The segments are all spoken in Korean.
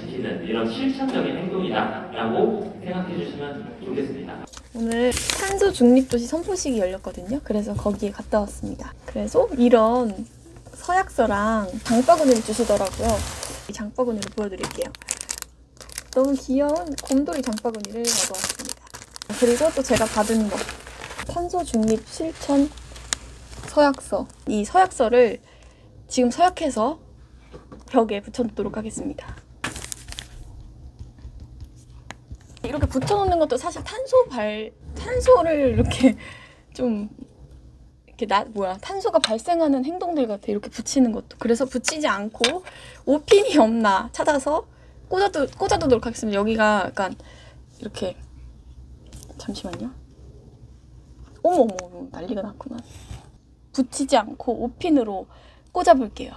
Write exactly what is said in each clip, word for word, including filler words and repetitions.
시는 이런 실천적인 행동이다라고 생각해 주시면 좋겠습니다. 오늘 탄소 중립도시 선포식이 열렸거든요. 그래서 거기에 갔다 왔습니다. 그래서 이런 서약서랑 장바구니를 주시더라고요. 이 장바구니를 보여드릴게요. 너무 귀여운 곰돌이 장바구니를 가져왔습니다. 그리고 또 제가 받은 거, 탄소 중립 실천 서약서. 이 서약서를 지금 서약해서 벽에 붙여놓도록 하겠습니다. 이렇게 붙여놓는 것도 사실 탄소 발, 탄소를 이렇게 좀 이렇게 나, 뭐야, 탄소가 발생하는 행동들 같아. 이렇게 붙이는 것도. 그래서 붙이지 않고 오핀이 없나 찾아서 꽂아두, 꽂아두도록 하겠습니다. 여기가 약간 이렇게, 잠시만요. 어머머, 어머, 난리가 났구나. 붙이지 않고 오핀으로 꽂아볼게요.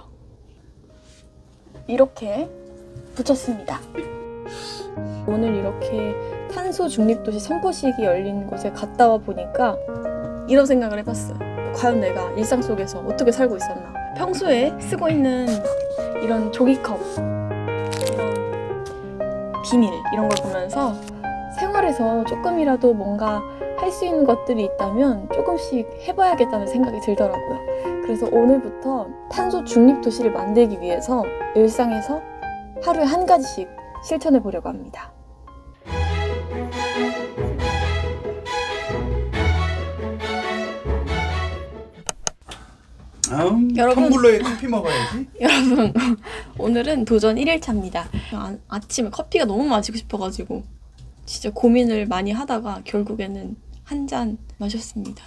이렇게 붙였습니다. 오늘 이렇게 탄소 중립도시 선포식이 열린 곳에 갔다 와 보니까 이런 생각을 해봤어요. 과연 내가 일상 속에서 어떻게 살고 있었나. 평소에 쓰고 있는 이런 종이컵, 이런 비닐, 이런 걸 보면서 생활에서 조금이라도 뭔가 할 수 있는 것들이 있다면 조금씩 해봐야겠다는 생각이 들더라고요. 그래서 오늘부터 탄소 중립 도시를 만들기 위해서 일상에서 하루에 한 가지씩 실천해 보려고 합니다. 아음, 여러분, 텀블러에 커피 먹어야지. 여러분, 오늘은 도전 일 일차입니다. 아, 아침에 커피가 너무 마시고 싶어가지고 진짜 고민을 많이 하다가 결국에는 한 잔 마셨습니다.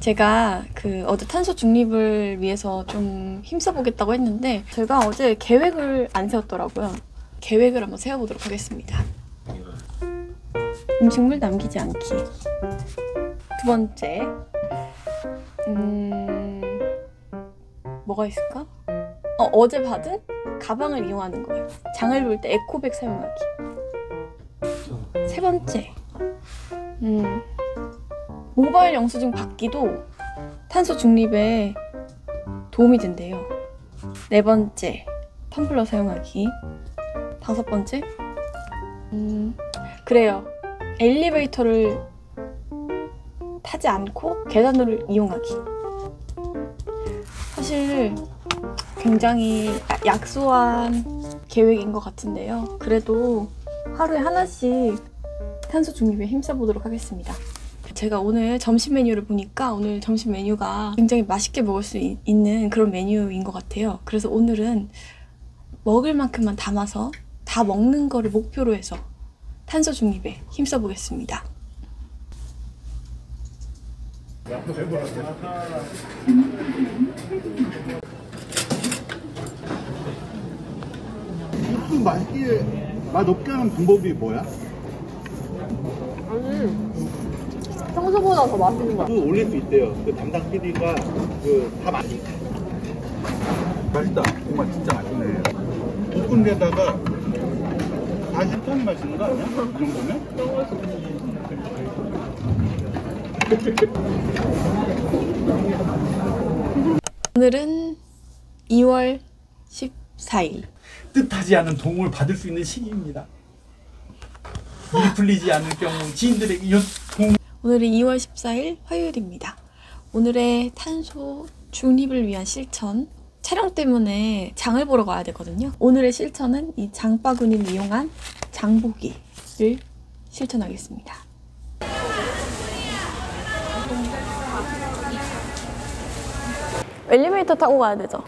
제가 그 어제 탄소 중립을 위해서 좀 힘써보겠다고 했는데 제가 어제 계획을 안 세웠더라고요. 계획을 한번 세워보도록 하겠습니다. 음식물 남기지 않기. 두 번째, 음... 뭐가 있을까? 어, 어제 받은 가방을 이용하는 거예요. 장을 볼 때 에코백 사용하기. 세 번째, 음... 모바일 영수증 받기도 탄소 중립에 도움이 된대요. 네 번째, 텀블러 사용하기. 다섯 번째, 음, 그래요. 엘리베이터를 타지 않고 계단을 이용하기. 사실 굉장히 약소한 계획인 것 같은데요. 그래도 하루에 하나씩 탄소 중립에 힘써보도록 하겠습니다. 제가 오늘 점심 메뉴를 보니까 오늘 점심 메뉴가 굉장히 맛있게 먹을 수 있는 그런 메뉴인 것 같아요. 그래서 오늘은 먹을 만큼만 담아서 다 먹는 거를 목표로 해서 탄소 중립에 힘써 보겠습니다. 조금 맛있게, 맛없게 하는 방법이 뭐야? 아니, 평소보다 더 맛있는 거야. 또 올릴 수 있대요. 그 담당 피디가 그 다 맛있. 맛있다. 정말 진짜 맛있네. 볶은 데다가 다 식탐이 맛있는 거 아니야? 이 정도면? 너무 맛있어. 오늘은 이월 십사일. 뜻하지 않은 도움을 받을 수 있는 시기입니다. 일이 풀리지 않을 경우 지인들에게 요 도움. 오늘은 이월 십사일 화요일입니다. 오늘의 탄소 중립을 위한 실천. 촬영 때문에 장을 보러 가야 되거든요. 오늘의 실천은 이 장바구니를 이용한 장보기를 실천하겠습니다. 엘리베이터 타고 가야 되죠?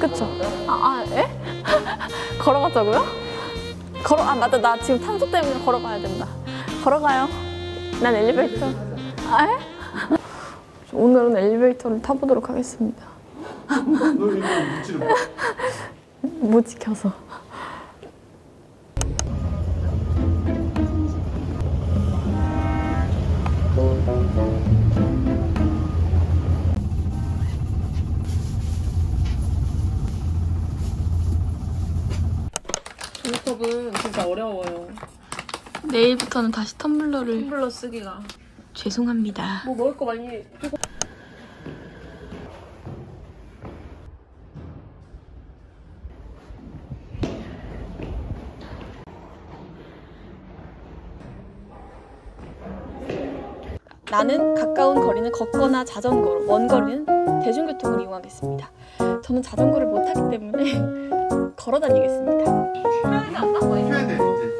그쵸? 아, 아 에? 걸어갔다고요? 걸어, 아, 맞다. 나 지금 탄소 때문에 걸어가야 된다. 걸어가요. 난 엘리베이터. 아, 에? 오늘은 엘리베이터를 타보도록 하겠습니다. 못 지켜서. 종이컵은 진짜 어려워요. 내일부터는 다시 텀블러를. 텀블러 쓰기가. 죄송합니다. 뭐 먹을 거 많이. 나는 가까운 거리는 걷거나 자전거로, 먼 거리는 대중교통을 이용하겠습니다. 저는 자전거를 못하기 때문에 걸어 다니겠습니다. 필요하지 않나? 필요해 돼, 이제.